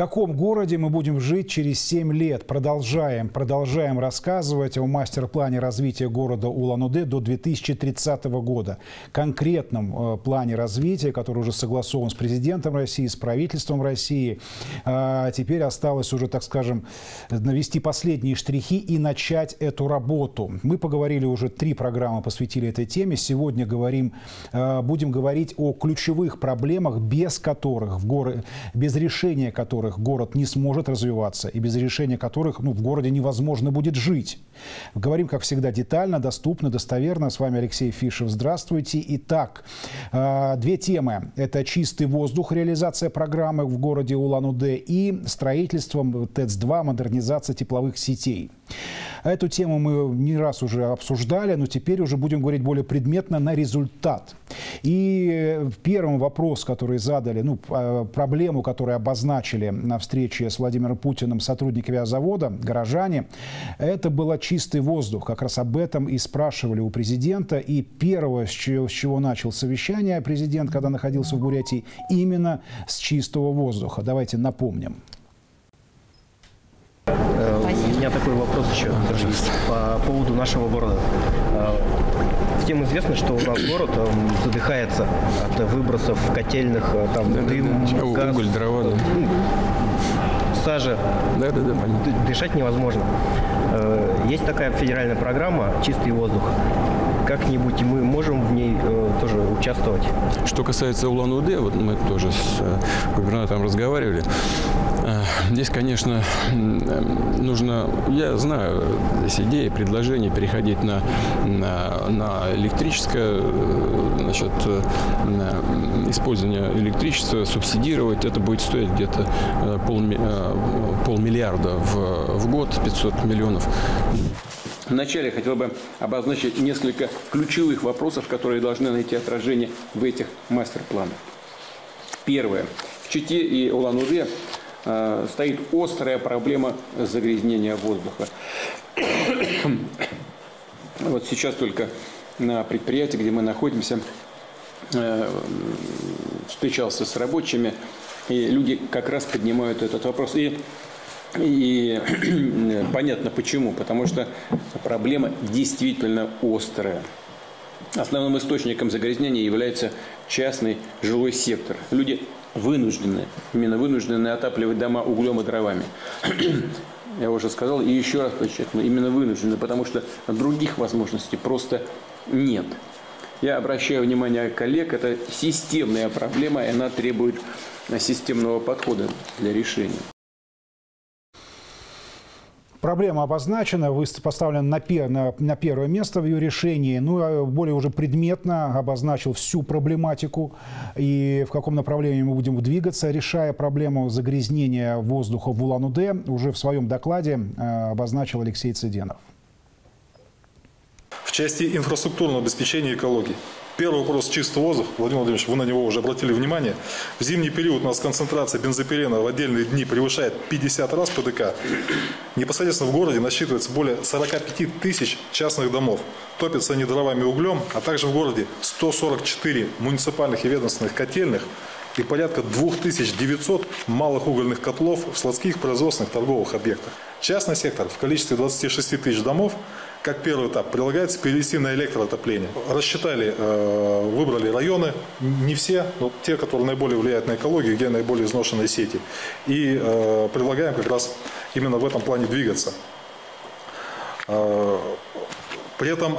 каком городе мы будем жить через 7 лет? Продолжаем рассказывать о мастер-плане развития города Улан-Удэ до 2030 года. Конкретном плане развития, который уже согласован с президентом России, с правительством России. Теперь осталось уже, так скажем, навести последние штрихи и начать эту работу. Мы поговорили уже, 3 программы посвятили этой теме. Сегодня будем говорить о ключевых проблемах, без решения которых город не сможет развиваться и без решения которых в городе невозможно будет жить. Говорим, как всегда, детально, доступно, достоверно. С вами Алексей Фишев. Здравствуйте. Итак, 2 темы. Это чистый воздух, реализация программы в городе Улан-Удэ и строительством ТЭЦ-2, модернизация тепловых сетей. Эту тему мы не раз уже обсуждали, но теперь уже будем говорить более предметно на результат. И первым вопрос, который задали, проблему, которую обозначили на встрече с Владимиром Путиным сотрудники авиазавода, горожане, это был чистый воздух. Как раз об этом и спрашивали у президента. И первое, с чего начал совещание президент, когда находился в Бурятии, именно с чистого воздуха. Давайте напомним. У меня такой вопрос еще есть по поводу нашего города. Всем известно, что у нас город задыхается от выбросов котельных, дым, газ, уголь, дрова, сажа. Дышать невозможно. Есть такая федеральная программа «Чистый воздух». Как-нибудь мы можем в ней тоже участвовать? Что касается Улан-Удэ, вот мы тоже с губернатором разговаривали. Здесь, конечно, нужно, я знаю, здесь идеи, предложения переходить на электрическое, использование электричества, субсидировать. Это будет стоить где-то полмиллиарда в год, 500 миллионов. Вначале я хотел бы обозначить несколько ключевых вопросов, которые должны найти отражение в этих мастер-планах. Первое. В Чите и Улан-Удэ стоит острая проблема загрязнения воздуха. Вот сейчас только на предприятии, где мы находимся, встречался с рабочими, и люди как раз поднимают этот вопрос. И понятно почему, потому что проблема действительно острая. Основным источником загрязнения является частный жилой сектор. Люди вынуждены отапливать дома углем и дровами. Я уже сказал, и еще раз подчеркну, именно вынуждены, потому что других возможностей просто нет. Я обращаю внимание коллег, это системная проблема, и она требует системного подхода для решения. Проблема обозначена, поставлена на первое место в ее решении. Ну, более уже предметно обозначил всю проблематику и в каком направлении мы будем двигаться, решая проблему загрязнения воздуха в Улан-Удэ. Уже в своем докладе обозначил Алексей Цыденов. В части инфраструктурного обеспечения экологии. Первый вопрос «Чистый воздух». Владимир Владимирович, вы на него уже обратили внимание. В зимний период у нас концентрация бензопирена в отдельные дни превышает 50 раз ПДК. Непосредственно в городе насчитывается более 45 тысяч частных домов. Топятся они дровами и углем, а также в городе 144 муниципальных и ведомственных котельных и порядка 2900 малых угольных котлов в складских, производственных, торговых объектах. Частный сектор в количестве 26 тысяч домов, как первый этап, прилагается перевести на электроотопление. Рассчитали, выбрали районы, не все, но те, которые наиболее влияют на экологию, где наиболее изношенные сети. И предлагаем как раз именно в этом плане двигаться. При этом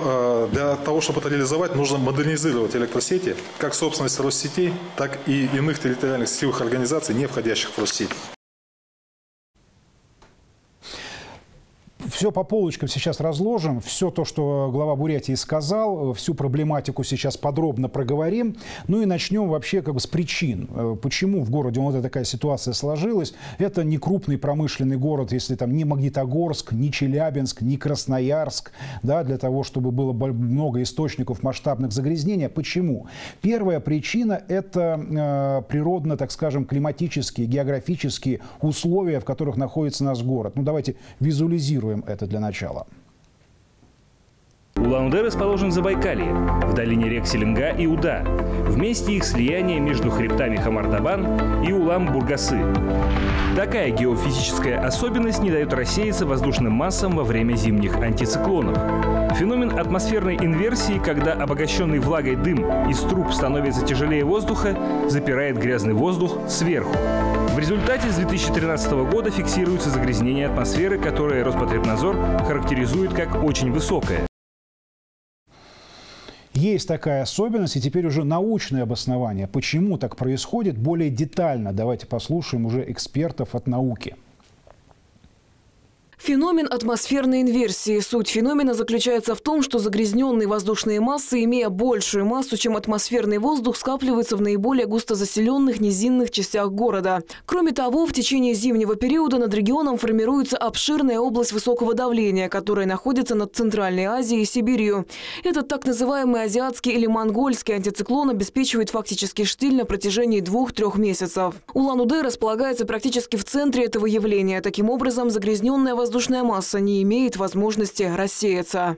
для того, чтобы это реализовать, нужно модернизировать электросети, как собственность Россетей, так и иных территориальных сетевых организаций, не входящих в Россеть. Все по полочкам сейчас разложим. Все то, что глава Бурятии сказал, всю проблематику сейчас подробно проговорим. Ну и начнем вообще с причин. Почему в городе Улан-Удэ такая ситуация сложилась? Это не крупный промышленный город, если там ни Магнитогорск, ни Челябинск, ни Красноярск, да, для того, чтобы было много источников масштабных загрязнений. Почему? Первая причина – это природно, так скажем, климатические, географические условия, в которых находится наш город. Ну давайте визуализируем это для начала. Улан-Удэ расположен в Забайкалье, в долине рек Селенга и Уда. Вместе их слияние между хребтами Хамар-Дабан и Улан-Бургасы. Такая геофизическая особенность не дает рассеяться воздушным массам во время зимних антициклонов. Феномен атмосферной инверсии, когда обогащенный влагой дым из труб становится тяжелее воздуха, запирает грязный воздух сверху. В результате с 2013 года фиксируется загрязнение атмосферы, которое Роспотребнадзор характеризует как очень высокое. Есть такая особенность, и теперь уже научное обоснование, почему так происходит, более детально. Давайте послушаем уже экспертов от науки. Феномен атмосферной инверсии. Суть феномена заключается в том, что загрязненные воздушные массы, имея большую массу, чем атмосферный воздух, скапливаются в наиболее густозаселенных низинных частях города. Кроме того, в течение зимнего периода над регионом формируется обширная область высокого давления, которая находится над Центральной Азией и Сибирью. Этот так называемый азиатский или монгольский антициклон обеспечивает фактически штиль на протяжении 2-3 месяцев. Улан-Удэ располагается практически в центре этого явления. Таким образом, загрязненная воздушная масса не имеет возможности рассеяться.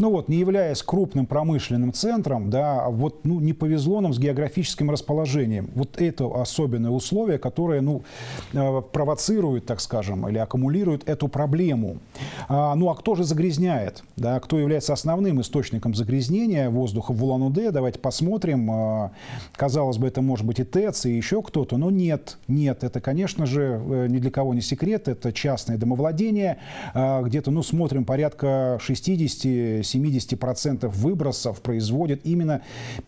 Ну вот, не являясь крупным промышленным центром, да, вот ну, не повезло нам с географическим расположением. Вот это особенное условие, которое ну, провоцирует, так скажем, или аккумулирует эту проблему. Ну а кто же загрязняет? Да, кто является основным источником загрязнения воздуха в Улан-Удэ? Давайте посмотрим. Казалось бы, это может быть и ТЭЦ, и еще кто-то, но нет. Это, конечно же, ни для кого не секрет. Это частное домовладение. Где-то, ну, смотрим, порядка 60–70% выбросов производят именно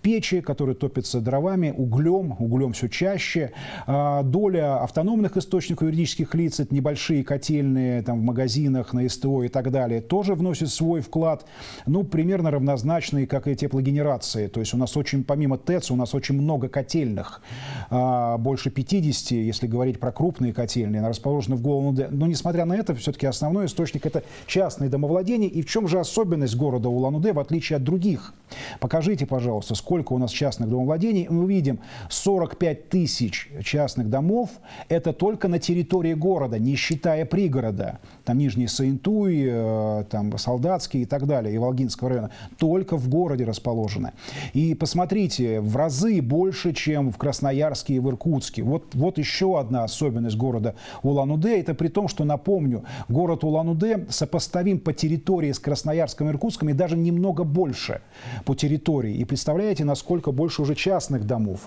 печи, которые топятся дровами, углем все чаще. Доля автономных источников юридических лиц, это небольшие котельные там, в магазинах, на СТО и так далее, тоже вносит свой вклад, ну, примерно равнозначный, как и теплогенерации. То есть у нас очень, помимо ТЭЦ, у нас очень много котельных, больше 50, если говорить про крупные котельные, расположены в Улан-Удэ. Но несмотря на это, все-таки основной источник – это частные домовладения. И в чем же особенность города Улан-Удэ, в отличие от других? Покажите, пожалуйста, сколько у нас частных домовладений. Мы видим 45 000 частных домов. Это только на территории города, не считая пригорода. Там Нижний Саентуй, там Солдатский и так далее, и Волгинского района. Только в городе расположены. И посмотрите, в разы больше, чем в Красноярске и в Иркутске. Вот еще одна особенность города Улан-Удэ. Это при том, что, напомню, город Улан-Удэ сопоставим по территории с Красноярском, Иркутском и даже немного больше по территории. И представляете, насколько больше уже частных домов.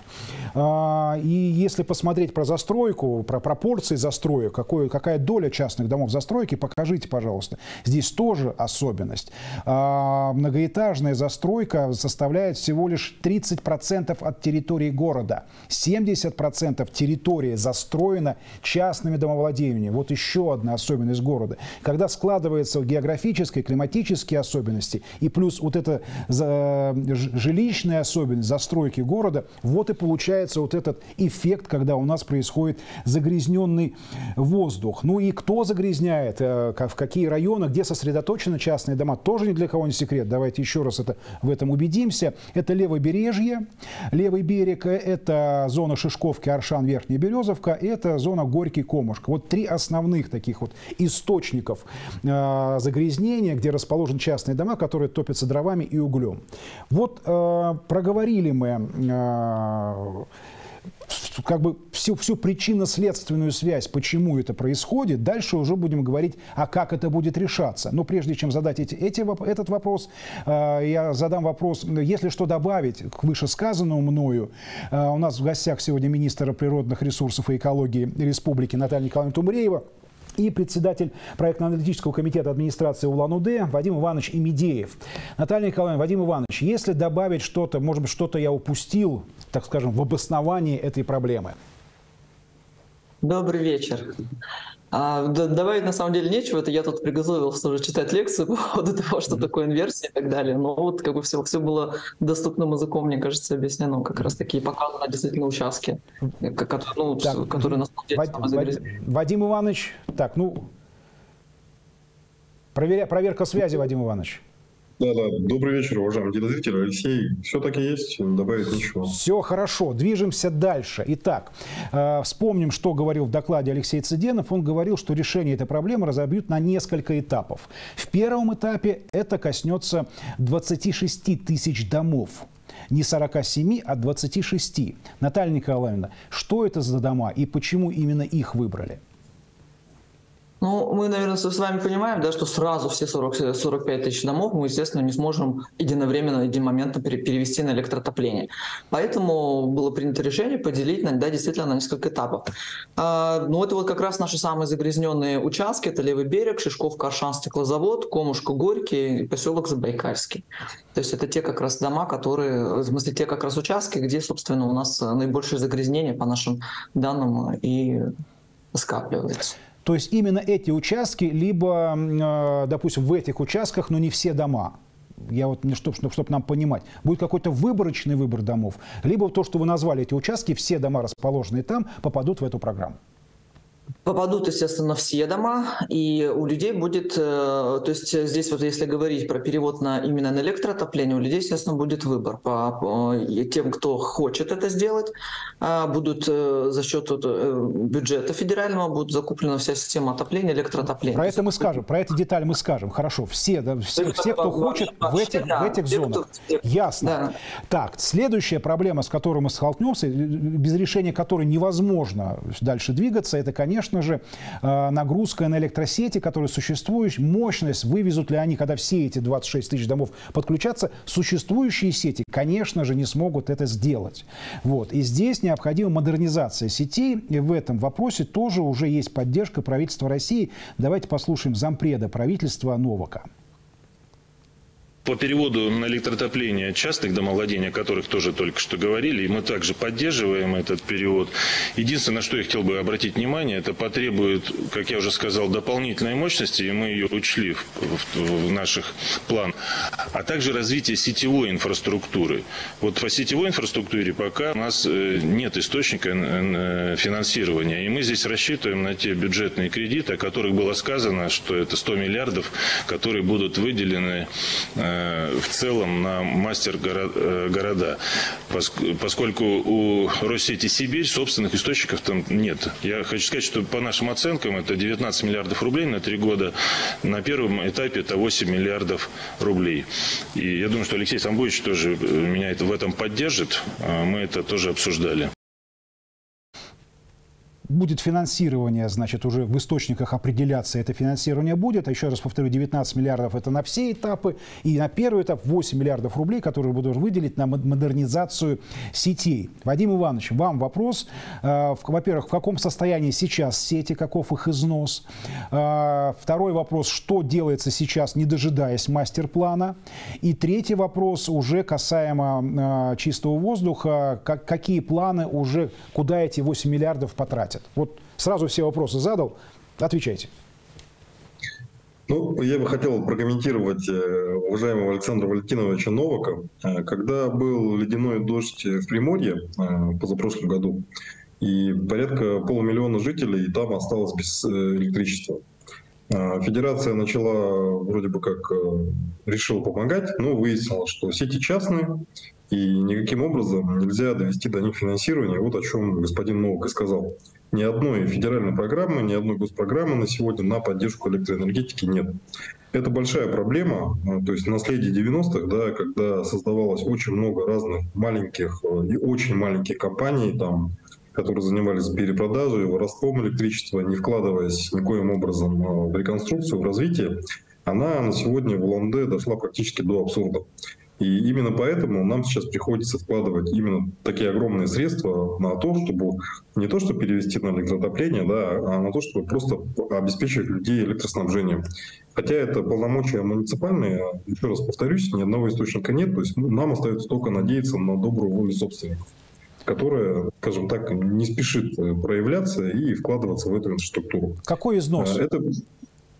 И если посмотреть про застройку, про пропорции застроек, какая доля частных домов в застройке, покажите, пожалуйста. Здесь тоже особенность. Многоэтажная застройка составляет всего лишь 30% от территории города. 70% территории застроена частными домовладениями. Вот еще одна особенность города. Когда складывается географическое, климатическое особенности и плюс вот эта жилищная особенность застройки города, вот и получается вот этот эффект, когда у нас происходит загрязненный воздух. Ну и кто загрязняет, в какие районы, где сосредоточены частные дома, тоже ни для кого не секрет. Давайте еще раз в этом убедимся. Это левобережье, левый берег, это зона Шишковки, Аршан, Верхняя Березовка, это зона Горький Комушка. Вот три основных таких вот источников загрязнения, где расположены частные дома, которые топятся дровами и углем. Вот проговорили мы как бы всю причинно-следственную связь, почему это происходит. Дальше уже будем говорить, а как это будет решаться. Но прежде чем задать этот вопрос, я задам вопрос, если что добавить к вышесказанному мною. У нас в гостях сегодня министр природных ресурсов и экологии республики Наталья Николаевна Тумреева и председатель проектно-аналитического комитета администрации Улан-Удэ Вадим Иванович Имедеев. Наталья Николаевна, Вадим Иванович, если добавить что-то, может быть, что-то я упустил, так скажем, в обосновании этой проблемы. Добрый вечер. Добавить на самом деле нечего, это я тут приготовился уже читать лекцию по поводу того, что такое инверсия и так далее. Но вот как бы все было доступным языком, мне кажется, объяснено, как раз таки показано действительно участки, ну, так, которые на самом деле Вадим Иванович, так, ну, проверка связи, Вадим Иванович. Да. Добрый вечер, уважаемые телезрители. Алексей, все так и есть, добавить ничего. Все хорошо, движемся дальше. Итак, вспомним, что говорил в докладе Алексей Цыденов. Он говорил, что решение этой проблемы разобьют на несколько этапов. В первом этапе это коснется 26 тысяч домов. Не 47, а 26. Наталья Николаевна, что это за дома и почему именно их выбрали? Ну, мы, наверное, с вами понимаем, да, что сразу все 45 тысяч домов мы, естественно, не сможем единовременно, единомоментно перевести на электротопление. Поэтому было принято решение поделить, да, действительно на несколько этапов. Ну, это вот как раз наши самые загрязненные участки. Это Левый берег, Шишковка, Аршан, стеклозавод, Комушка, Горький и поселок Забайкальский. То есть это те как раз дома, которые, в смысле, те как раз участки, где, собственно, у нас наибольшее загрязнение, по нашим данным, и скапливается. То есть именно эти участки, либо, допустим, в этих участках, но не все дома. Я вот, чтобы нам понимать, будет какой-то выборочный выбор домов, либо то, что вы назвали эти участки, все дома, расположенные там, попадут в эту программу. Попадут, естественно, все дома, и у людей будет, то есть здесь вот если говорить про перевод именно на электротопление, у людей, естественно, будет выбор. Тем, кто хочет это сделать, будут за счет бюджета федерального, будет закуплена вся система отопления, электротопления. Про это мы скажем, про эти детали мы скажем. Хорошо, все кто хочет, в этих зонах. Ясно. Да. Так, следующая проблема, с которой мы столкнемся, без решения которой невозможно дальше двигаться, это, конечно же, нагрузка на электросети, которые существуют, мощность, вывезут ли они, когда все эти 26 тысяч домов подключатся, существующие сети, конечно же, не смогут это сделать. Вот. И здесь необходима модернизация сетей, и в этом вопросе тоже уже есть поддержка правительства России. Давайте послушаем зампреда правительства Новака. По переводу на электротопление частных домовладений, о которых тоже только что говорили, и мы также поддерживаем этот перевод. Единственное, на что я хотел бы обратить внимание, это потребует, как я уже сказал, дополнительной мощности, и мы ее учли в наших планах, а также развитие сетевой инфраструктуры. Вот по сетевой инфраструктуре пока у нас нет источника финансирования, и мы здесь рассчитываем на те бюджетные кредиты, о которых было сказано, что это 100 миллиардов, которые будут выделены в целом на мастер-города, поскольку у Россети Сибирь собственных источников там нет. Я хочу сказать, что по нашим оценкам это 19 миллиардов рублей на 3 года. На первом этапе это 8 миллиардов рублей. И я думаю, что Алексей Самбович тоже меня в этом поддержит. Мы это тоже обсуждали. Будет финансирование, значит, уже в источниках определяться это финансирование будет. А еще раз повторю, 19 миллиардов это на все этапы. И на первый этап 8 миллиардов рублей, которые будут выделить на модернизацию сетей. Вадим Иванович, вам вопрос. Во-первых, в каком состоянии сейчас сети, каков их износ? Второй вопрос, что делается сейчас, не дожидаясь мастер-плана? И третий вопрос уже касаемо чистого воздуха. Какие планы уже, куда эти 8 миллиардов потратить? Вот сразу все вопросы задал, отвечайте. Ну, я бы хотел прокомментировать уважаемого Александра Валентиновича Новака. Когда был ледяной дождь в Приморье в позапрошлом году, и порядка полумиллиона жителей там осталось без электричества. Федерация начала, вроде бы как, решила помогать, но выяснилось, что сети частные, и никаким образом нельзя довести до них финансирование. Вот о чем господин Новак и сказал. Ни одной федеральной программы, ни одной госпрограммы на сегодня на поддержку электроэнергетики нет. Это большая проблема. То есть наследие 90-х, да, когда создавалось очень много разных маленьких и очень маленьких компаний, там, которые занимались перепродажей, воровством электричества, не вкладываясь никоим образом в реконструкцию, в развитие, она на сегодня в Улан-Удэ дошла практически до абсурда. И именно поэтому нам сейчас приходится вкладывать именно такие огромные средства на то, чтобы не то, чтобы перевести на электротопление, да, а на то, чтобы просто обеспечивать людей электроснабжением. Хотя это полномочия муниципальные, еще раз повторюсь, ни одного источника нет, то есть нам остается только надеяться на добрую волю собственников, которая, скажем так, не спешит проявляться и вкладываться в эту инфраструктуру. Какой износ? Это...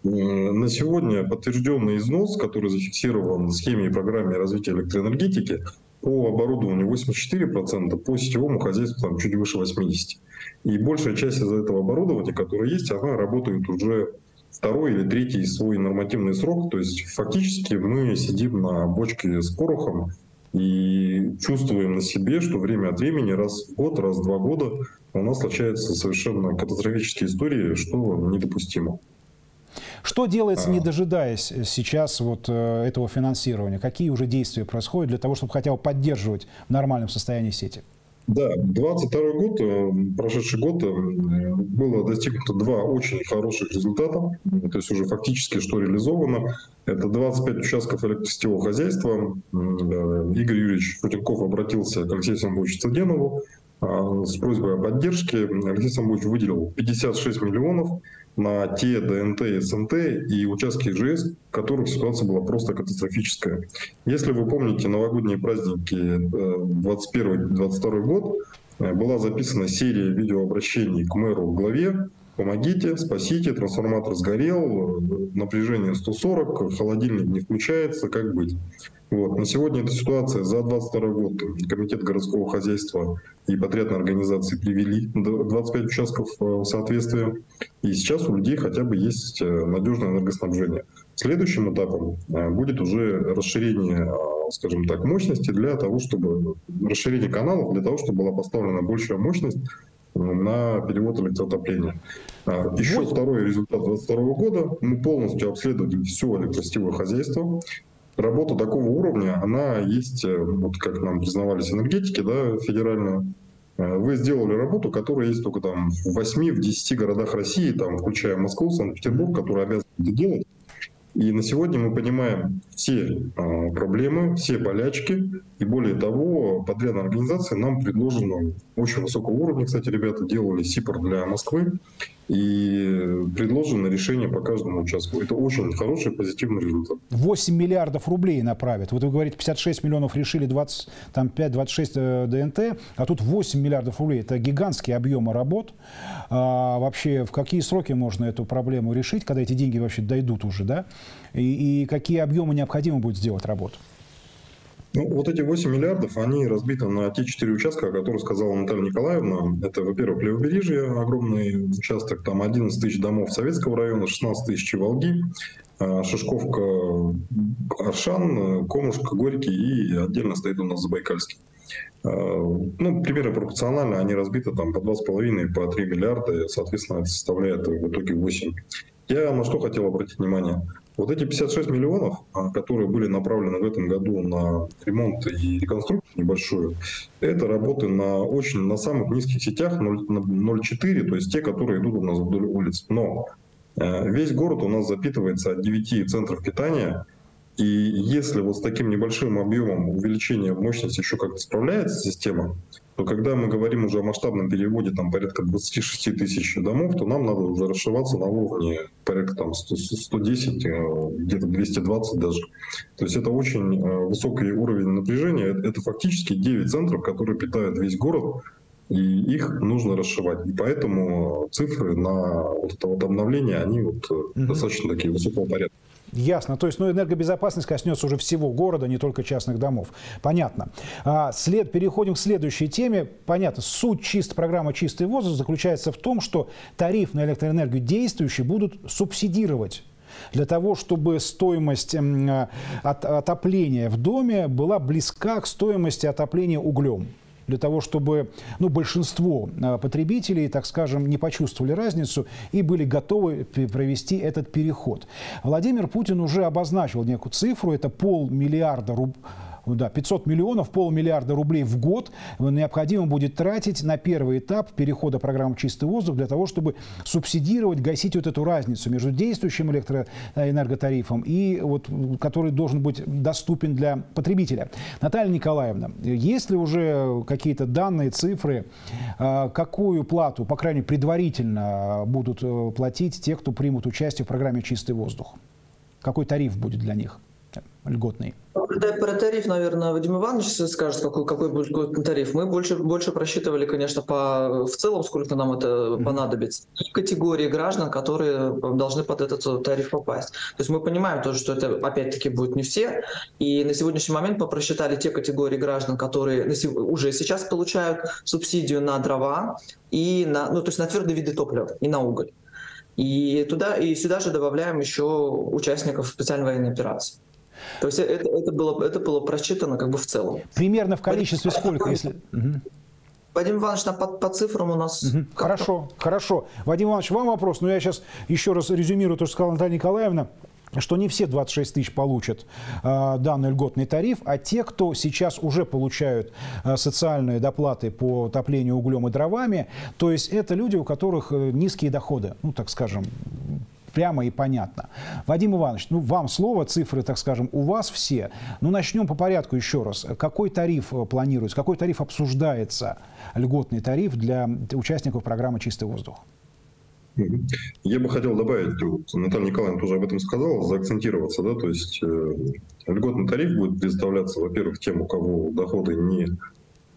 На сегодня подтвержденный износ, который зафиксирован в схеме и программе развития электроэнергетики, по оборудованию 84%, по сетевому хозяйству там, чуть выше 80%. И большая часть из этого оборудования, которое есть, она работает уже второй или третий свой нормативный срок. То есть фактически мы сидим на бочке с порохом и чувствуем на себе, что время от времени, раз в год, раз в два года, у нас случаются совершенно катастрофические истории, что недопустимо. Что делается, не дожидаясь сейчас вот этого финансирования? Какие уже действия происходят для того, чтобы хотя бы поддерживать в нормальном состоянии сети? Да, 2022 год, прошедший год, было достигнуто два очень хороших результата, то есть уже фактически что реализовано. Это 25 участков электросетевого хозяйства. Игорь Юрьевич Шутенков обратился к Алексею Самбовичу Цыденову с просьбой о поддержке. Алексей Самбович выделил 56 миллионов на те ДНТ и СНТ и участки ИЖС, в которых ситуация была просто катастрофическая. Если вы помните новогодние праздники 2021-2022 год, была записана серия видеообращений к мэру в главе: «Помогите, спасите, трансформатор сгорел, напряжение 140, холодильник не включается, как быть?». Вот. На сегодня эта ситуация за 2022 год комитет городского хозяйства и подрядной организации привели 25 участков в соответствие. И сейчас у людей хотя бы есть надежное энергоснабжение. Следующим этапом будет уже расширение, скажем так, мощности для того, чтобы расширение каналов, для того, чтобы была поставлена большая мощность на перевод электротопления. Еще второй результат 2022 года. Мы полностью обследовали все электросетевое хозяйство. Работа такого уровня, она есть, вот как нам признавались энергетики, да, федеральные. Вы сделали работу, которая есть только там в 8-10 городах России, там, включая Москву, Санкт-Петербург, которые обязаны это делать. И на сегодня мы понимаем все проблемы, все болячки. И более того, подрядная организация нам предложена очень высокого уровня. Кстати, ребята делали СИПР для Москвы. И предложено решение по каждому участку. Это очень хороший, позитивный результат. 8 миллиардов рублей направят. Вот вы говорите, 56 миллионов решили 25-26 ДНТ, а тут 8 миллиардов рублей. Это гигантские объемы работ. А вообще, в какие сроки можно эту проблему решить, когда эти деньги вообще дойдут уже, да? И какие объемы необходимо будет сделать работу? Ну, вот эти 8 миллиардов, они разбиты на те 4 участка, о которых сказала Наталья Николаевна. Это, во-первых, Левобережье, огромный участок, там 11 тысяч домов Советского района, 16 тысяч Волги, Шишковка, Аршан, Комушка, Горький и отдельно стоит у нас Забайкальский. Ну, примерно пропорционально они разбиты там по 2,5, по 3 миллиарда, и, соответственно, это составляет в итоге 8. Я на что хотел обратить внимание. Вот эти 56 миллионов, которые были направлены в этом году на ремонт и реконструкцию небольшую, это работы на самых низких сетях 0,4, то есть те, которые идут у нас вдоль улиц. Но весь город у нас запитывается от 9 центров питания, и если вот с таким небольшим объемом увеличения мощности еще как-то справляется система, то когда мы говорим уже о масштабном переводе там порядка 26 тысяч домов, то нам надо уже расшиваться на уровне порядка там 110, где-то 220 даже. То есть это очень высокий уровень напряжения. Это фактически 9 центров, которые питают весь город, и их нужно расшивать. И поэтому цифры на вот это вот обновление, они вот достаточно такие высокого порядка. Ясно. То есть, ну, энергобезопасность коснется уже всего города, не только частных домов. Понятно. Переходим к следующей теме. Понятно. Суть программы «Чистый воздух» заключается в том, что тариф на электроэнергию действующие будут субсидировать для того, чтобы стоимость отопления в доме была близка к стоимости отопления углем. Для того, чтобы, ну, большинство потребителей, так скажем, не почувствовали разницу и были готовы провести этот переход. Владимир Путин уже обозначил некую цифру, это 500 миллионов, полмиллиарда рублей в год необходимо будет тратить на первый этап перехода программы «Чистый воздух» для того, чтобы субсидировать, гасить вот эту разницу между действующим энерготарифом и вот, который должен быть доступен для потребителя. Наталья Николаевна, есть ли уже какие-то данные, цифры, какую плату, по крайней мере, предварительно будут платить те, кто примут участие в программе «Чистый воздух»? Какой тариф будет для них льготный? Про тариф, наверное, Вадим Иванович скажет, какой будет льготный тариф. Мы больше просчитывали, конечно, в целом, сколько нам это понадобится. Категории граждан, которые должны под этот тариф попасть. То есть мы понимаем тоже, что это, опять-таки, будут не все. И на сегодняшний момент мы просчитали те категории граждан, которые уже сейчас получают субсидию на дрова, и на, ну, то есть на твердые виды топлива и на уголь. И туда и сюда же добавляем еще участников специальной военной операции. То есть это было просчитано как бы в целом. Примерно в количестве сколько, если... Вадим Иванович, по цифрам у нас... Хорошо, хорошо. Вадим Иванович, вам вопрос, но я сейчас еще раз резюмирую то, что сказала Наталья Николаевна, что не все 26 тысяч получат данный льготный тариф, а те, кто сейчас уже получают социальные доплаты по отоплению углем и дровами, то есть это люди, у которых низкие доходы, ну так скажем, прямо и понятно. Вадим Иванович, ну вам слово, цифры, так скажем, у вас все. Ну начнем по порядку еще раз. Какой тариф планируется, какой тариф обсуждается, льготный тариф для участников программы «Чистый воздух»? Я бы хотел добавить, Наталья Николаевна тоже об этом сказала, заакцентироваться, да, то есть льготный тариф будет предоставляться, во-первых, тем, у кого доходы не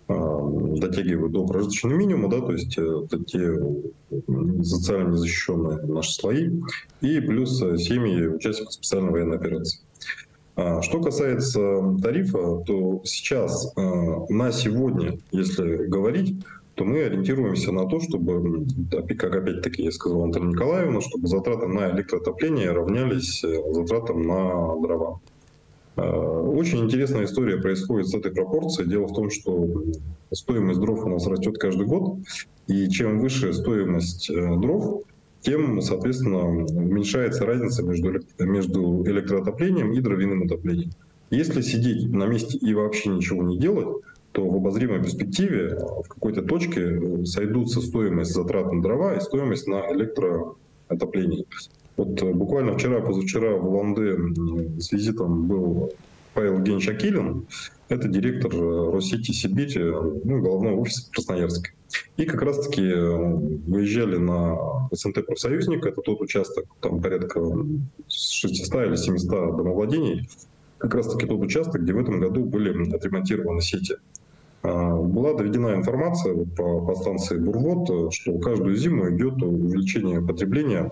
дотягивают до прожиточного минимума, да, то есть это те социально незащищенные наши слои, и плюс семьи участников специальной военной операции. Что касается тарифа, то сейчас, на сегодня, если говорить, то мы ориентируемся на то, чтобы, как опять-таки я сказал Антону Николаевну, чтобы затраты на электроотопление равнялись затратам на дрова. Очень интересная история происходит с этой пропорцией. Дело в том, что стоимость дров у нас растет каждый год, и чем выше стоимость дров, тем, соответственно, уменьшается разница между электроотоплением и дровяным отоплением. Если сидеть на месте и вообще ничего не делать, то в обозримой перспективе в какой-то точке сойдутся стоимость затрат на дрова и стоимость на электроотопление. Вот буквально позавчера в Улан-Удэ с визитом был Павел Евгеньевич Акилин, это директор Россети Сибирь, ну, головного офиса в Красноярске. И как раз-таки выезжали на СНТ «Профсоюзник», это тот участок, там порядка 600 или 700 домовладений, как раз-таки тот участок, где в этом году были отремонтированы сети. Была доведена информация по станции Бурвод, что каждую зиму идет увеличение потребления,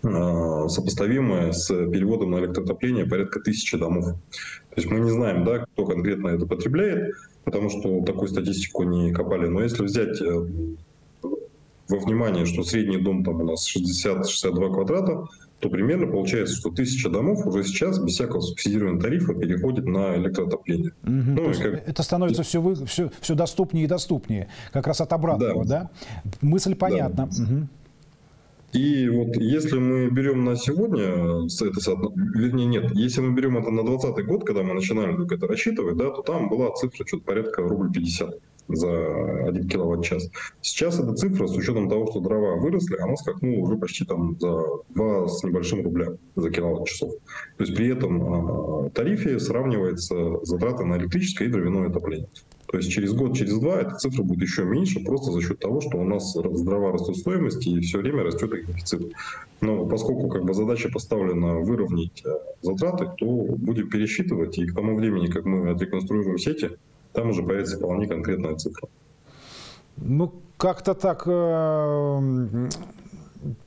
сопоставимое с переводом на электроотопление порядка 1000 домов. То есть мы не знаем, да, кто конкретно это потребляет, потому что такую статистику не копали. Но если взять во внимание, что средний дом там у нас 60-62 квадрата, то примерно получается, что 1000 домов уже сейчас без всякого субсидированного тарифа переходит на электроотопление. Ну, это становится все доступнее и доступнее, как раз от обратного, да? Мысль понятна. Да. И вот если мы берем на сегодня, если мы берем это на 2020 год, когда мы начинали только это рассчитывать, да, то там была цифра что-то порядка рубль 50 за 1 киловатт-час. Сейчас эта цифра, с учетом того, что дрова выросли, она скакнула уже почти там за 2 с небольшим рубля за киловатт-часов. То есть при этом тарифе сравнивается затраты на электрическое и дровяное отопление. То есть через год, через два эта цифра будет еще меньше, просто за счет того, что у нас дрова растут стоимость и все время растет их дефицит. Но поскольку как бы задача поставлена выровнять затраты, то будем пересчитывать, и к тому времени, как мы отреконструируем сети, там уже появится вполне конкретная цифра. Ну, как-то так,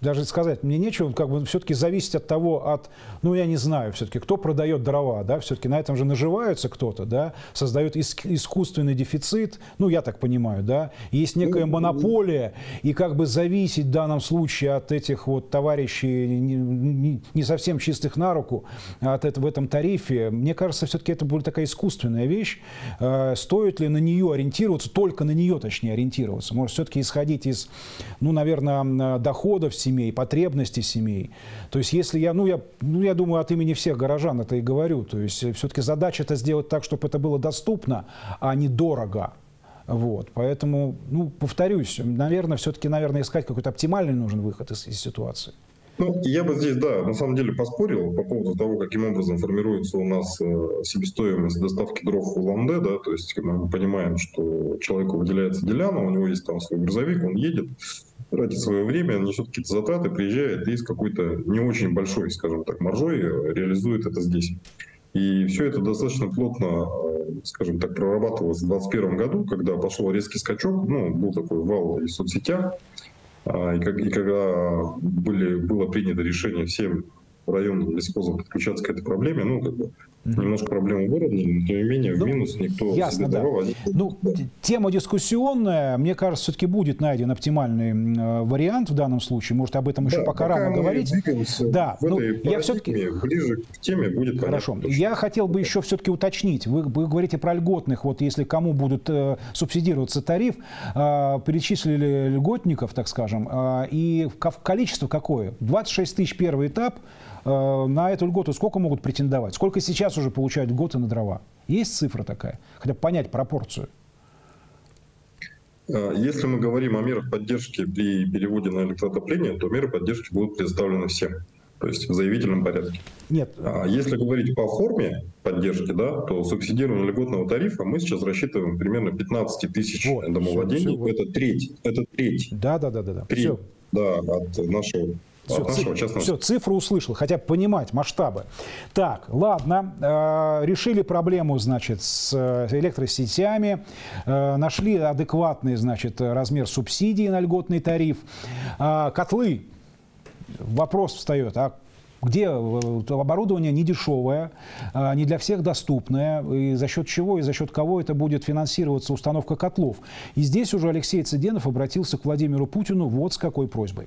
даже сказать мне нечего, как бы все-таки зависит от того, ну, я не знаю, все-таки, кто продает дрова, да, все-таки на этом же наживается кто-то, да, создает искусственный дефицит, ну, я так понимаю, да, есть некая монополия, и как бы зависеть в данном случае от этих вот товарищей не совсем чистых на руку, в этом тарифе, мне кажется, все-таки это будет такая искусственная вещь, стоит ли на нее ориентироваться, только на нее, точнее, ориентироваться, может, все-таки исходить из, ну, наверное, дохода семей, потребностей семей. То есть, если я думаю, от имени всех горожан это и говорю. То есть, все-таки задача это сделать так, чтобы это было доступно, а не дорого. Вот. Поэтому, ну, повторюсь, наверное, все-таки искать какой-то оптимальный нужен выход из ситуации. Ну, я бы здесь, да, на самом деле поспорил по поводу того, каким образом формируется у нас себестоимость доставки дров в Улан-Удэ, да, то есть мы понимаем, что человеку выделяется деляна, у него есть там свой грузовик, он едет, тратит свое время, несет какие-то затраты, приезжает и с какой-то не очень большой, скажем так, маржой реализует это здесь. И все это достаточно плотно, скажем так, прорабатывалось в 2021 году, когда пошел резкий скачок, ну, был такой вал из соцсетях, и когда было принято решение всем районным лесхозам подключаться к этой проблеме, ну, как бы Немножко проблемы выровнены, но тем не менее в минус никто ясно, да. Ну, тема дискуссионная, мне кажется, все-таки будет найден оптимальный вариант в данном случае. Может, об этом еще пока рано говорить. Да, ну, я все-таки ближе к теме будет. Хорошо. Понятно, я хотел бы еще все-таки уточнить. Вы говорите про льготных, вот если кому будут субсидироваться тариф, перечислили льготников, так скажем, и количество какое? 26 тысяч первый этап. На эту льготу сколько могут претендовать? Сколько сейчас уже получают льготы на дрова? Есть цифра такая? Хотя бы понять пропорцию. Если мы говорим о мерах поддержки при переводе на электротопление, то меры поддержки будут предоставлены всем. То есть в заявительном порядке. Нет. Если говорить по форме поддержки, да, то субсидирование льготного тарифа мы сейчас рассчитываем примерно 15 тысяч вот, домовладений. Все, это треть. Это треть. Да. Треть, все. Да, от нашего... Все, цифру услышал, хотя бы понимать масштабы. Так, ладно, решили проблему, значит, с электросетями, нашли адекватный, значит, размер субсидии на льготный тариф. Котлы. Вопрос встает, а где оборудование недешевое, не для всех доступное, и за счет чего и за счет кого это будет финансироваться установка котлов. И здесь уже Алексей Цыденов обратился к Владимиру Путину вот с какой просьбой.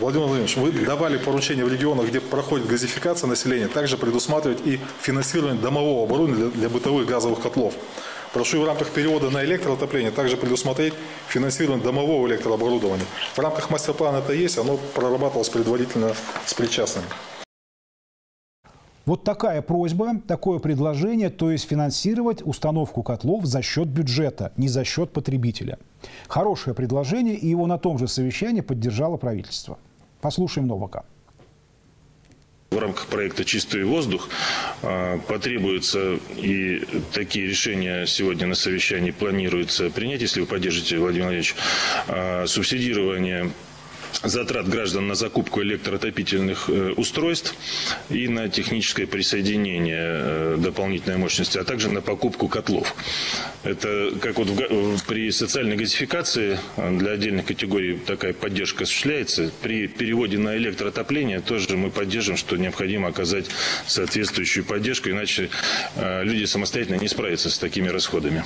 Владимир Владимирович, вы давали поручение в регионах, где проходит газификация населения, также предусматривать и финансирование домового оборудования для бытовых газовых котлов. Прошу в рамках перевода на электроотопление также предусмотреть финансирование домового электрооборудования. В рамках мастер-плана это есть, оно прорабатывалось предварительно с причастными. Вот такая просьба, такое предложение, то есть финансировать установку котлов за счет бюджета, не за счет потребителя. Хорошее предложение, и его на том же совещании поддержало правительство. Послушаем Новака. В рамках проекта «Чистый воздух» потребуются и такие решения сегодня на совещании планируется принять, если вы поддержите, Владимир Владимирович, субсидирование затрат граждан на закупку электроотопительных устройств и на техническое присоединение дополнительной мощности, а также на покупку котлов. Это как вот при социальной газификации для отдельных категорий такая поддержка осуществляется. При переводе на электроотопление тоже мы поддержим, что необходимо оказать соответствующую поддержку, иначе люди самостоятельно не справятся с такими расходами.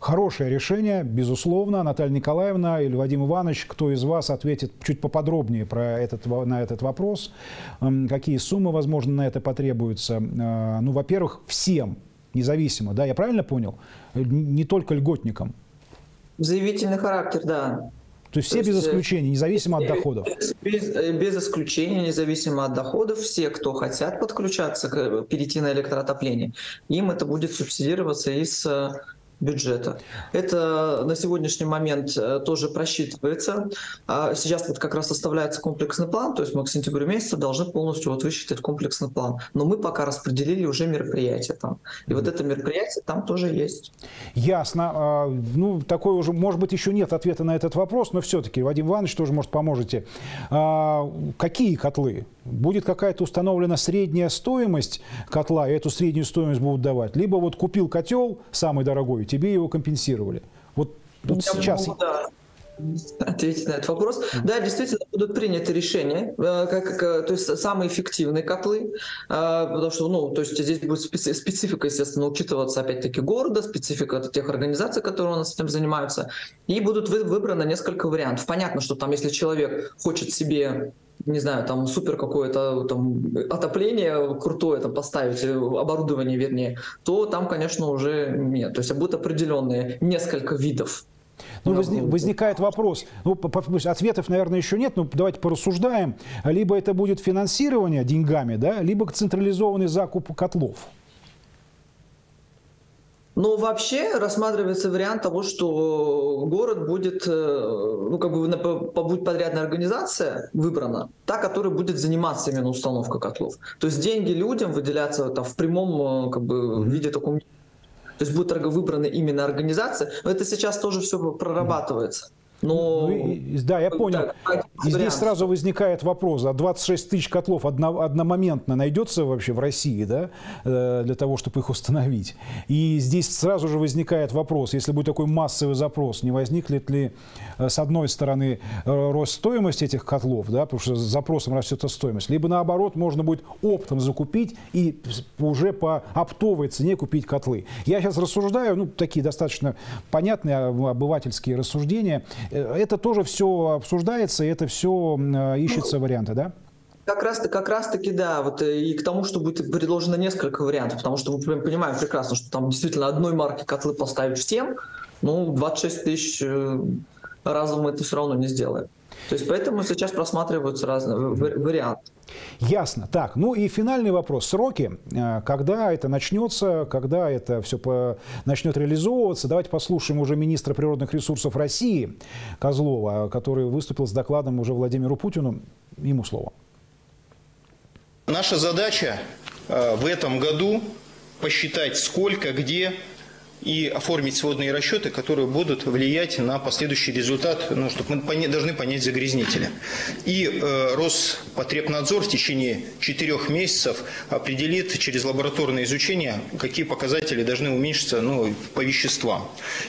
Хорошее решение, безусловно. Наталья Николаевна или Вадим Иванович, кто из вас ответит чуть поподробнее на этот вопрос? Какие суммы, возможно, на это потребуются? Ну, во-первых, всем, независимо, да, я правильно понял? Не только льготникам. Заявительный характер, да. То есть все без исключения, независимо от доходов? Без исключения, независимо от доходов, все, кто хотят подключаться, перейти на электроотопление, им это будет субсидироваться из... бюджета. Это на сегодняшний момент тоже просчитывается. Сейчас вот как раз составляется комплексный план, то есть мы к сентябрю месяцу должны полностью вот высчитать комплексный план. Но мы пока распределили уже мероприятие там. И вот это мероприятие там тоже есть. Ясно. Ну, такой уже, может быть, еще нет ответа на этот вопрос, но все-таки, Вадим Иванович, тоже, может, поможете. Какие котлы? Будет какая-то установлена средняя стоимость котла, и эту среднюю стоимость будут давать? Либо вот купил котел, самый дорогой, тебе его компенсировали. Вот тут сейчас... Ответить на этот вопрос. Да, действительно, будут приняты решения, то есть самые эффективные котлы, потому что, ну, то есть здесь будет специфика, естественно, учитываться опять-таки города, специфика тех организаций, которые у нас этим занимаются, и будут выбраны несколько вариантов. Понятно, что там, если человек хочет себе, не знаю, там супер какое-то там отопление крутое там поставить, оборудование, вернее, то там, конечно, уже нет. То есть будут определенные несколько видов. Ну, возникает вопрос, ну, ответов, наверное, еще нет, но давайте порассуждаем. Либо это будет финансирование деньгами, да, либо централизованный закуп котлов. Но вообще рассматривается вариант того, что город будет, ну, как бы, будет подрядная организация выбрана, та, которая будет заниматься именно установкой котлов. То есть деньги людям выделяться там, в прямом, как бы, виде таком. То есть будут выбраны именно организации. Но это сейчас тоже все прорабатывается. Но... Ну, да, я понял. Да, и здесь сразу возникает вопрос, а 26 тысяч котлов одномоментно найдется вообще в России, да, для того, чтобы их установить? И здесь сразу же возникает вопрос, если будет такой массовый запрос, не возникнет ли, с одной стороны, рост стоимости этих котлов, да, потому что с запросом растет стоимость, либо наоборот, можно будет оптом закупить и уже по оптовой цене купить котлы. Я сейчас рассуждаю, ну, такие достаточно понятные обывательские рассуждения. Это тоже все обсуждается, это все ищется варианты, да? Как раз-таки, да, вот и к тому, что будет предложено несколько вариантов, потому что мы понимаем прекрасно, что там действительно одной марки котлы поставить всем, ну, 26 тысяч разом мы это все равно не сделаем. То есть поэтому сейчас просматриваются разные варианты. Ясно. Так, ну и финальный вопрос. Сроки. Когда это начнется, когда это все начнет реализовываться? Давайте послушаем уже министра природных ресурсов России Козлова, который выступил с докладом уже Владимиру Путину. Ему слово. Наша задача в этом году посчитать, сколько, где и оформить сводные расчеты, которые будут влиять на последующий результат, ну, чтобы мы должны понять загрязнителя. И Роспотребнадзор в течение 4 месяцев определит через лабораторное изучение, какие показатели должны уменьшиться, ну, по веществам.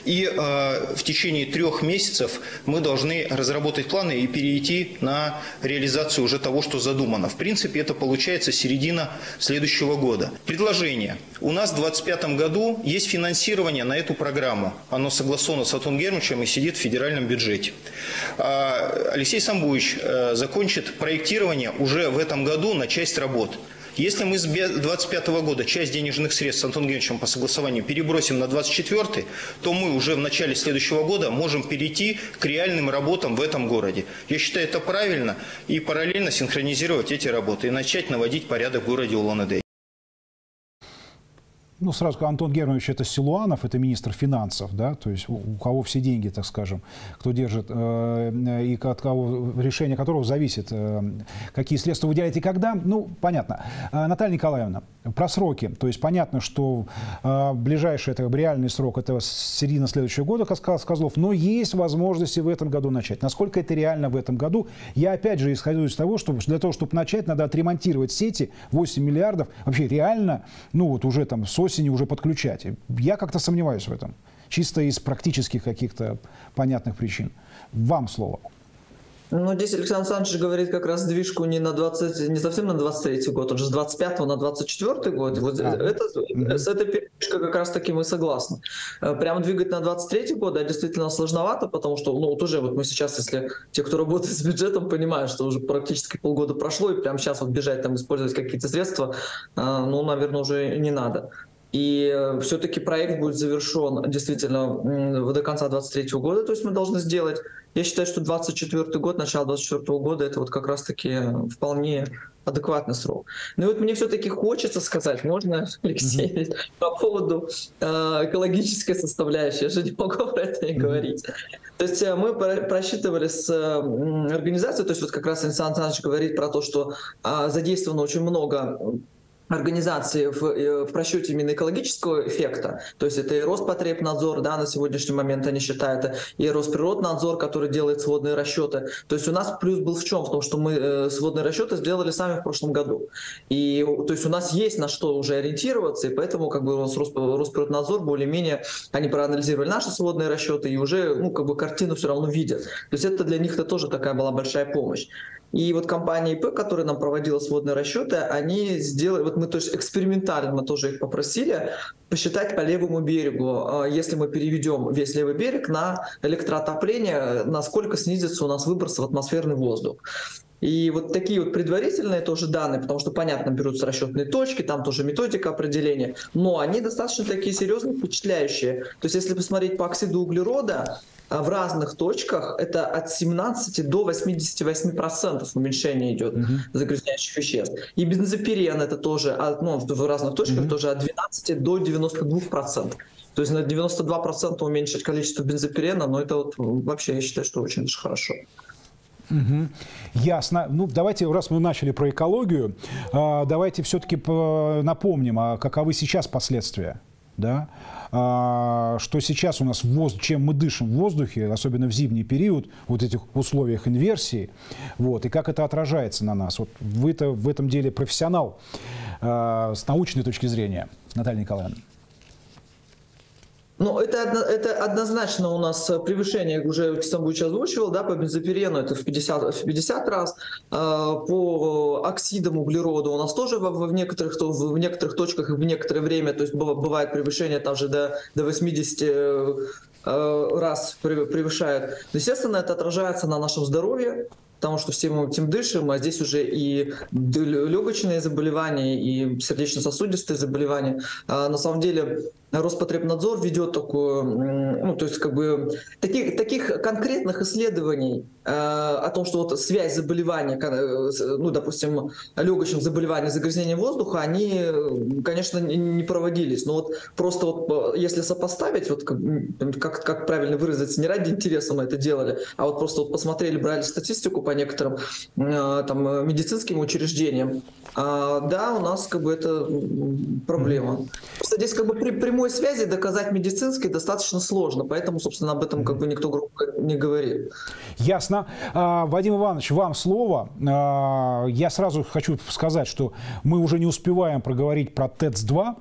И в течение 3 месяцев мы должны разработать планы и перейти на реализацию уже того, что задумано. В принципе, это получается середина следующего года. Предложение. У нас в 2025 году есть финансирование на эту программу. Оно согласовано с Антоном Германовичем и сидит в федеральном бюджете. Алексей Самбуевич закончит проектирование уже в этом году на часть работ. Если мы с 2025 года часть денежных средств с Антоном Германовичем по согласованию перебросим на 2024, то мы уже в начале следующего года можем перейти к реальным работам в этом городе. Я считаю, это правильно, и параллельно синхронизировать эти работы и начать наводить порядок в городе Улан-Удэ. Ну, сразу скажу, Антон Германович – это Силуанов, это министр финансов, да, то есть у кого все деньги, так скажем, кто держит, и от кого, решение которого зависит, какие средства выделять и когда, ну, понятно. Наталья Николаевна, про сроки, то есть понятно, что ближайший, это реальный срок, это середина следующего года, как сказал Козлов, но есть возможности в этом году начать. Насколько это реально в этом году? Я опять же исхожу из того, что для того, чтобы начать, надо отремонтировать сети, 8 миллиардов, вообще реально, ну, вот уже там с осени уже подключать. Я как-то сомневаюсь в этом. Чисто из практических каких-то понятных причин. Вам слово. Ну, здесь Александр Александрович говорит как раз движку не совсем на 23-й год, он же с 25 на 24-й год. Вот с этой передвижкой как раз-таки мы согласны. Прямо двигать на 23-й год, да, действительно сложновато, потому что, ну, вот уже вот мы сейчас, если те, кто работает с бюджетом, понимают, что уже практически полгода прошло, и прямо сейчас вот бежать там использовать какие-то средства, ну, наверное, уже не надо. И все-таки проект будет завершен действительно до конца 2023 года, то есть мы должны сделать. Я считаю, что 2024 год, начало 2024 года, это вот как раз-таки вполне адекватный срок. Но вот мне все-таки хочется сказать, можно, Алексей, по поводу экологической составляющей, я же не могу про это не говорить. То есть мы просчитывали с организацией, то есть вот как раз Александр Александрович говорит про то, что задействовано очень много организации в просчете именно экологического эффекта, то есть это и Роспотребнадзор, да, на сегодняшний момент они считают, и Росприроднадзор, который делает сводные расчеты. То есть у нас плюс был в чем? В том, что мы сводные расчеты сделали сами в прошлом году. И то есть у нас есть на что уже ориентироваться, и поэтому как бы Росприроднадзор более-менее, они проанализировали наши сводные расчеты и уже, ну, как бы картину все равно видят. То есть это для них это тоже такая была большая помощь. И вот компания ИП, которая нам проводила сводные расчеты, они сделали, вот мы, то есть экспериментально мы тоже их попросили посчитать по левому берегу, если мы переведем весь левый берег на электроотопление, насколько снизится у нас выброс в атмосферный воздух. И вот такие вот предварительные тоже данные, потому что, понятно, берутся расчетные точки, там тоже методика определения, но они достаточно такие серьезные, впечатляющие. То есть если посмотреть по оксиду углерода, в разных точках это от 17 до 88% уменьшение идет загрязняющих веществ. И бензопирен это тоже, ну, в разных точках тоже от 12 до 92%. То есть на 92% уменьшить количество бензопирена, но это вот вообще я считаю, что очень даже хорошо. Ясно. Ну, давайте, раз мы начали про экологию, давайте все-таки напомним, а каковы сейчас последствия Да? Что сейчас у нас, чем мы дышим в воздухе, особенно в зимний период, вот этих условиях инверсии, вот, и как это отражается на нас. Вот вы-то в этом деле профессионал с научной точки зрения, Наталья Николаевна. Ну, это однозначно у нас превышение, уже Александр Буч озвучивал, да, по бензопирену это в 50 раз, по оксидам углерода у нас тоже в некоторых точках и в некоторое время, то есть бывает превышение там же до 80 раз превышает. Естественно, это отражается на нашем здоровье, потому что все мы этим дышим, а здесь уже и легочные заболевания, и сердечно-сосудистые заболевания. На самом деле Роспотребнадзор ведет такую, ну, то есть как бы таких конкретных исследований о том, что вот связь заболевания, ну, допустим, легочных заболеваний, загрязнения воздуха, они, конечно, не проводились. Но вот просто вот если сопоставить, вот как правильно выразиться, не ради интереса мы это делали, а вот просто вот посмотрели, брали статистику по некоторым там медицинским учреждениям, да, у нас как бы это проблема. Просто здесь как бы прямой связи доказать медицинской достаточно сложно, поэтому, собственно, об этом как бы никто громко не говорит. Ясно. Вадим Иванович, вам слово. Я сразу хочу сказать, что мы уже не успеваем проговорить про ТЭЦ-2.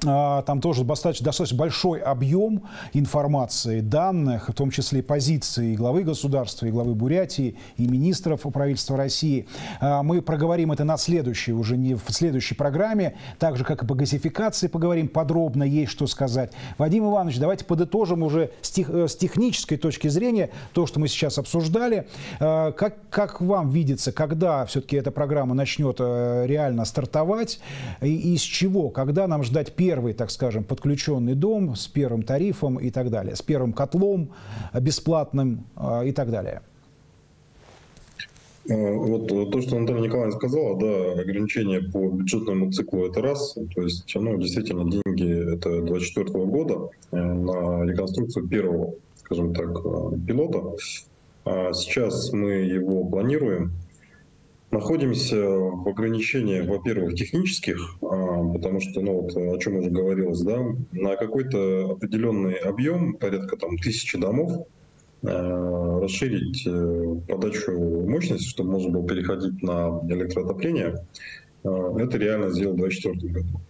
Там тоже достаточно большой объем информации, данных, в том числе позиции главы государства, и главы Бурятии, и министров правительства России. Мы проговорим это на следующей, уже не в следующей программе. Так же, как и по газификации поговорим подробно, есть что сказать. Вадим Иванович, давайте подытожим уже с технической точки зрения то, что мы сейчас обсуждали. Как вам видится, когда все-таки эта программа начнет реально стартовать? И с чего? Когда нам ждать первый, так скажем, подключенный дом с первым тарифом и так далее, с первым котлом бесплатным и так далее? Вот то, что Наталья Николаевна сказала, да, ограничение по бюджетному циклу – это раз. То есть, ну, действительно, деньги – это 2024 года на реконструкцию первого, скажем так, пилота. А сейчас мы его планируем. Находимся в ограничении, во-первых, технических, потому что, ну вот, о чем уже говорилось, да, на какой-то определенный объем, порядка там 1000 домов, расширить подачу мощности, чтобы можно было переходить на электроотопление, это реально сделать в 2024 году.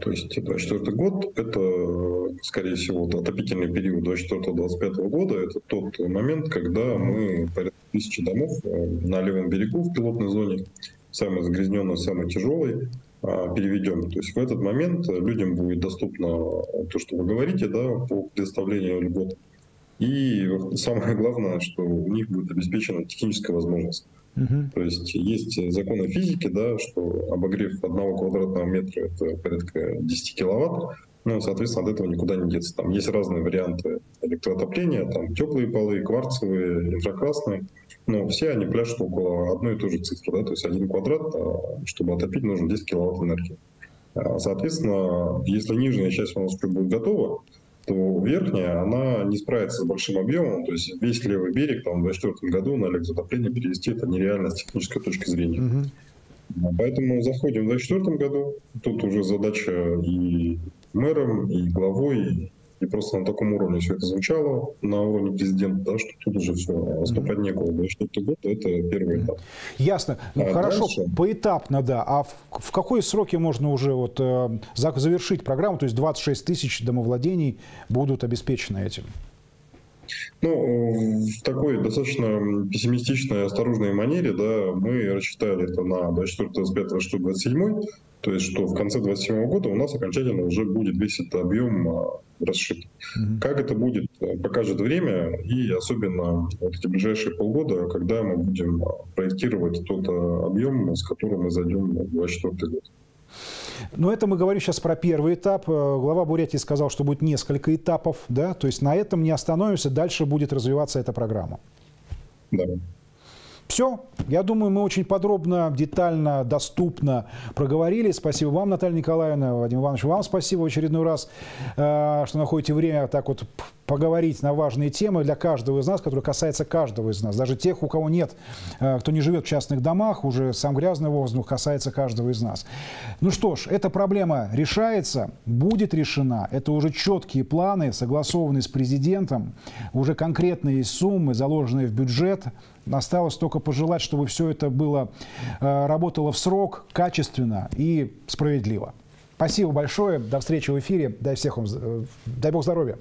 То есть 2024 год – это, скорее всего, отопительный период 2024-2025 года, это тот момент, когда мы порядка 1000 домов на левом берегу в пилотной зоне, самый загрязненный, самый тяжелый, переведем. То есть в этот момент людям будет доступно то, что вы говорите, да, по предоставлению льгот. И самое главное, что у них будет обеспечена техническая возможность. То есть есть законы физики, да, что обогрев 1 квадратного метра – это порядка 10 киловатт. Ну, соответственно, от этого никуда не деться. Там есть разные варианты электроотопления, там теплые полы, кварцевые, инфракрасные. Но все они пляшут около одной и той же цифры. Да? То есть 1 квадрат, чтобы отопить, нужно 10 киловатт энергии. Соответственно, если нижняя часть у нас уже будет готова, то верхняя, она не справится с большим объемом. То есть весь левый берег там, в 2024 году на электроотопление перевести это нереально с технической точки зрения. Поэтому заходим в 2024 году. Тут уже задача и мэром, и главой, и просто на таком уровне все это звучало, на уровне президента, да, что тут уже все, отступать некуда, что-то год, это первый этап. Ясно. Ну, хорошо, дальше поэтапно, да. А в какой сроке можно уже вот, завершить программу, то есть 26 тысяч домовладений будут обеспечены этим? Ну, в такой достаточно пессимистичной, осторожной манере, да, мы рассчитали это на 24-25-27, то есть что в конце 27 года у нас окончательно уже будет весь этот объем расшит. Как это будет, покажет время, и особенно вот эти ближайшие полгода, когда мы будем проектировать тот объем, с которым мы зайдем в 24 год. Но это мы говорим сейчас про первый этап. Глава Бурятии сказал, что будет несколько этапов, да? То есть на этом не остановимся, дальше будет развиваться эта программа. Да. Все. Я думаю, мы очень подробно, детально, доступно проговорили. Спасибо вам, Наталья Николаевна, Вадим Иванович, вам спасибо в очередной раз, что находите время так вот поговорить на важные темы для каждого из нас, которые касаются каждого из нас. Даже тех, у кого нет, кто не живет в частных домах, уже сам грязный воздух касается каждого из нас. Ну что ж, эта проблема решается, будет решена. Это уже четкие планы, согласованные с президентом, уже конкретные суммы, заложенные в бюджет. Осталось только пожелать, чтобы все это было, работало в срок, качественно и справедливо. Спасибо большое. До встречи в эфире. Дай Бог здоровья.